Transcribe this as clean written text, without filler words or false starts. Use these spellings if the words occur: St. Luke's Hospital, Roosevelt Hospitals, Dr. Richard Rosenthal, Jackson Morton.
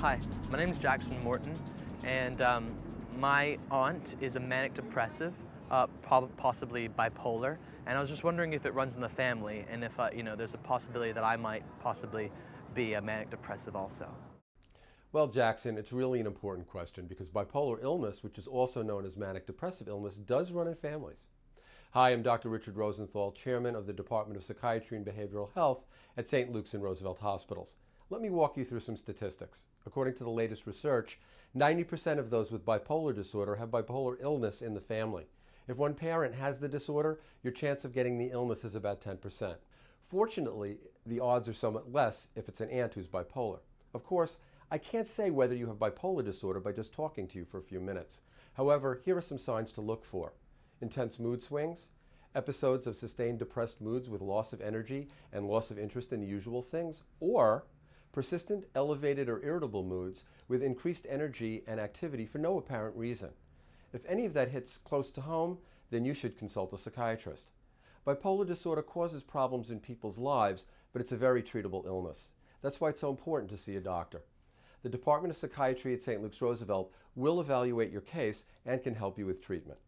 Hi, my name is Jackson Morton, and my aunt is a manic depressive, possibly bipolar, and I was just wondering if it runs in the family and if you know, there's a possibility that I might possibly be a manic depressive also. Well, Jackson, it's really an important question because bipolar illness, which is also known as manic depressive illness, does run in families. Hi, I'm Dr. Richard Rosenthal, Chairman of the Department of Psychiatry and Behavioral Health at St. Luke's and Roosevelt Hospitals. Let me walk you through some statistics. According to the latest research, 90% of those with bipolar disorder have bipolar illness in the family. If one parent has the disorder, your chance of getting the illness is about 10%. Fortunately, the odds are somewhat less if it's an aunt who's bipolar. Of course, I can't say whether you have bipolar disorder by just talking to you for a few minutes. However, here are some signs to look for. Intense mood swings, episodes of sustained depressed moods with loss of energy and loss of interest in the usual things, or persistent, elevated, or irritable moods with increased energy and activity for no apparent reason. If any of that hits close to home, then you should consult a psychiatrist. Bipolar disorder causes problems in people's lives, but it's a very treatable illness. That's why it's so important to see a doctor. The Department of Psychiatry at St. Luke's Roosevelt will evaluate your case and can help you with treatment.